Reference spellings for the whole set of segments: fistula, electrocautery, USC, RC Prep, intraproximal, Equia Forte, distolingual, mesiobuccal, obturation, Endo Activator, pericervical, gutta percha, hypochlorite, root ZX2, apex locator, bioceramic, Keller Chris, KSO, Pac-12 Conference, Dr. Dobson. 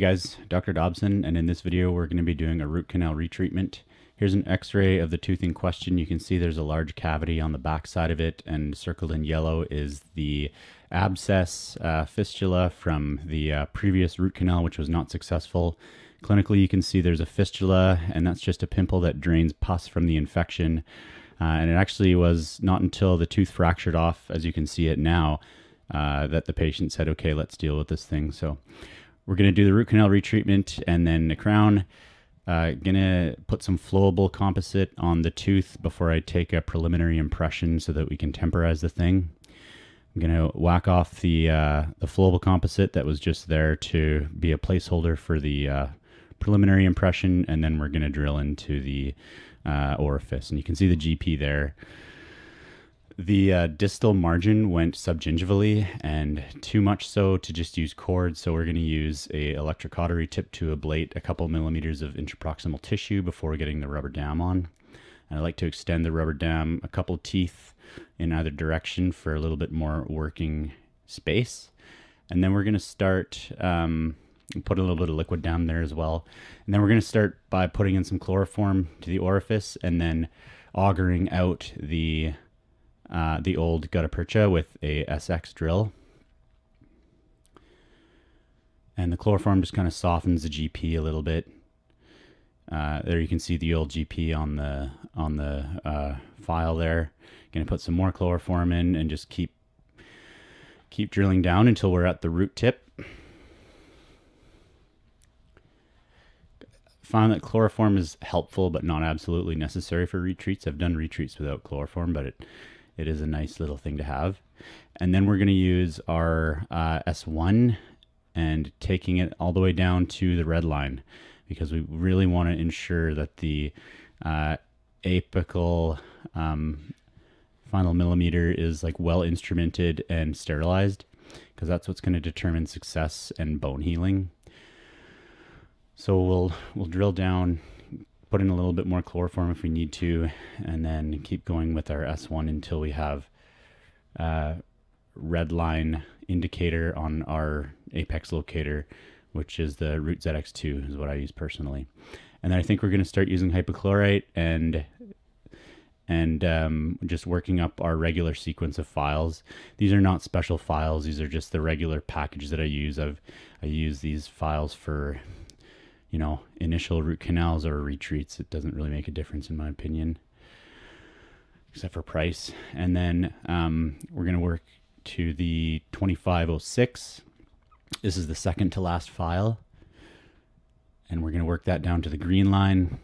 Hey guys, Dr. Dobson, and in this video we're going to be doing a root canal retreatment. Here's an x-ray of the tooth in question. You can see there's a large cavity on the back side of it, and circled in yellow is the abscess fistula from the previous root canal, which was not successful. Clinically, you can see there's a fistula, and that's just a pimple that drains pus from the infection. And it actually was not until the tooth fractured off, as you can see it now, that the patient said, okay, let's deal with this thing. So we're going to do the root canal retreatment and then the crown. Going to put some flowable composite on the tooth before I take a preliminary impression so that we can temporize the thing. I'm going to whack off the flowable composite that was just there to be a placeholder for the preliminary impression, and then we're going to drill into the orifice. And you can see the GP there. The distal margin went subgingivally, and too much so to just use cords, so we're going to use a electrocautery tip to ablate a couple millimeters of intraproximal tissue before getting the rubber dam on. And I like to extend the rubber dam a couple teeth in either direction for a little bit more working space. And then we're going to start, put a little bit of liquid down there as well. And then we're going to start by putting in some chloroform to the orifice and then augering out the old gutta percha with a SX drill. And the chloroform just kind of softens the GP a little bit. There you can see the old GP on the file there. Gonna put some more chloroform in and just keep drilling down until we're at the root tip. Found that chloroform is helpful but not absolutely necessary for retreats. I've done retreats without chloroform, but it is a nice little thing to have. And then we're going to use our S1 and taking it all the way down to the red line, because we really want to ensure that the apical final millimeter is like well instrumented and sterilized, because that's what's going to determine success and bone healing. So we'll drill down, put in a little bit more chloroform if we need to, and then keep going with our S1 until we have red line indicator on our apex locator, which is the root ZX2 is what I use personally. And then I think we're going to start using hypochlorite and just working up our regular sequence of files. These are not special files. These are just the regular package that I use. I use these files for, you know, initial root canals or retreats. It doesn't really make a difference in my opinion, except for price. And then we're going to work to the 2506. This is the second to last file. And we're going to work that down to the green line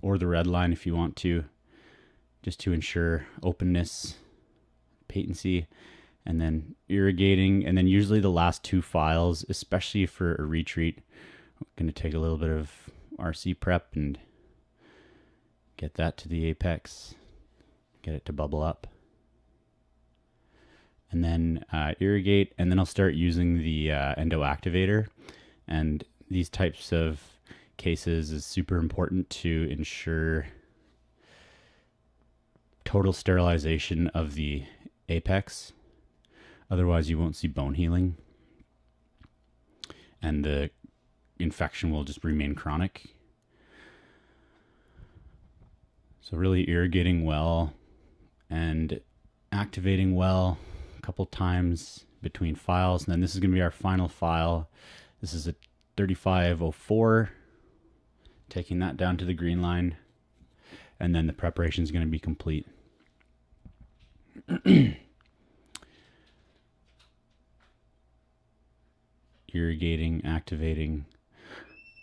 or the red line if you want to, just to ensure openness, patency, and then irrigating. And then usually the last two files, especially for a retreat, I'm going to take a little bit of RC prep and get that to the apex, get it to bubble up, and then irrigate. And then I'll start using the endo activator. And these types of cases is super important to ensure total sterilization of the apex. Otherwise you won't see bone healing, and the infection will just remain chronic. So really irrigating well and activating well a couple times between files. And then this is going to be our final file. This is a 3504, taking that down to the green line, and then the preparation is going to be complete. Irrigating, activating.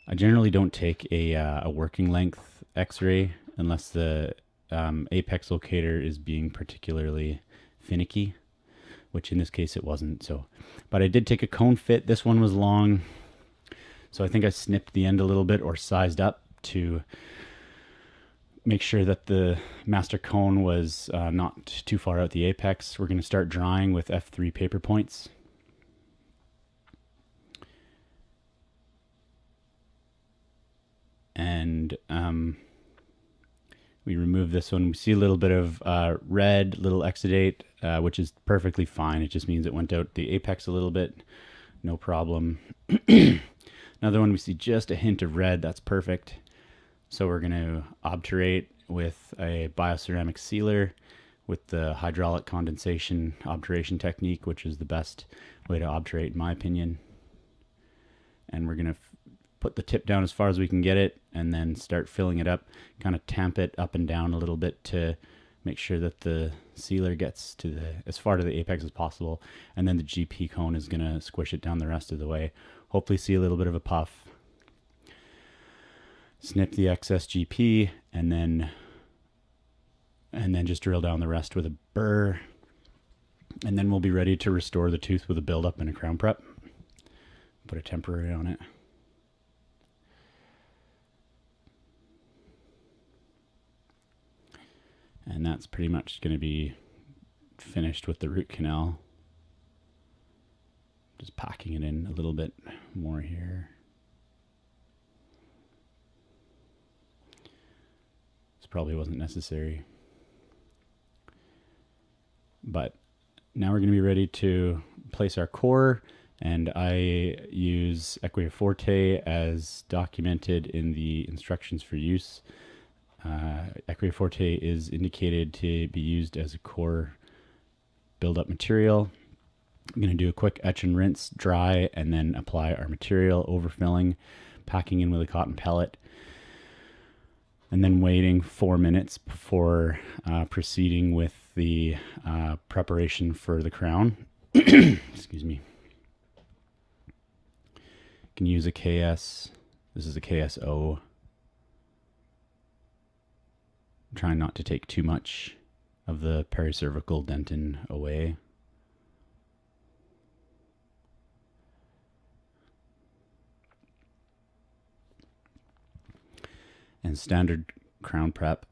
I generally don't take a working length x-ray unless the apex locator is being particularly finicky, which in this case it wasn't. So, but I did take a cone fit. This one was long, so I think I snipped the end a little bit or sized up to make sure that the master cone was not too far out the apex. We're going to start drawing with F3 paper points. And we remove this one. We see a little bit of red, little exudate, which is perfectly fine. It just means it went out the apex a little bit, no problem. Now Another one we see just a hint of red, that's perfect. So we're going to obturate with a bioceramic sealer with the hydraulic condensation obturation technique, which is the best way to obturate in my opinion. And we're going to put the tip down as far as we can get it and then start filling it up, kind of tamp it up and down a little bit to make sure that the sealer gets to as far to the apex as possible, and then the GP cone is going to squish it down the rest of the way. Hopefully see a little bit of a puff. Snip the excess GP and then just drill down the rest with a burr, and then we'll be ready to restore the tooth with a buildup and a crown prep. Put a temporary on it. And that's pretty much going to be finished with the root canal. Just packing it in a little bit more here. This probably wasn't necessary. But now we're going to be ready to place our core, and I use Equia Forte as documented in the instructions for use. Equia Forte is indicated to be used as a core build-up material. I'm going to do a quick etch and rinse, dry, and then apply our material, overfilling, packing in with a cotton pellet, and then waiting 4 minutes before proceeding with the preparation for the crown. Excuse me. You can use a KS. This is a KSO. Try not to take too much of the pericervical dentin away. And standard crown prep.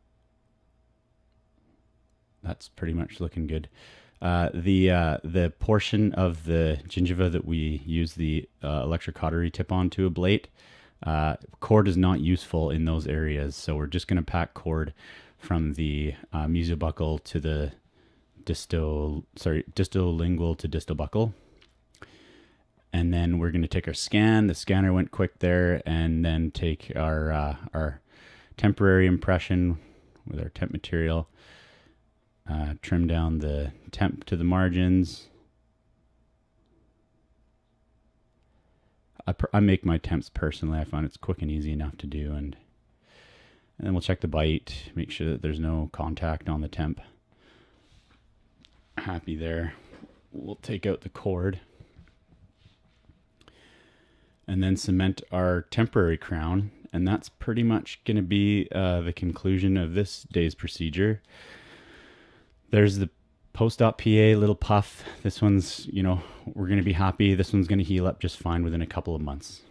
That's pretty much looking good. The portion of the gingiva that we use the electrocautery tip on to ablate, cord is not useful in those areas, so we're just going to pack cord from the mesiobuccal to the distolingual to distobuccal. And then we're going to take our scan. The scanner went quick there, and then take our temporary impression with our temp material. Trim down the temp to the margins. I make my temps personally. I find it's quick and easy enough to do, and then we'll check the bite, make sure that there's no contact on the temp. Happy there. We'll take out the cord and then cement our temporary crown, and that's pretty much going to be the conclusion of this day's procedure. There's the post-op PA, little puff. This one's, you know, we're going to be happy. This one's going to heal up just fine within a couple of months.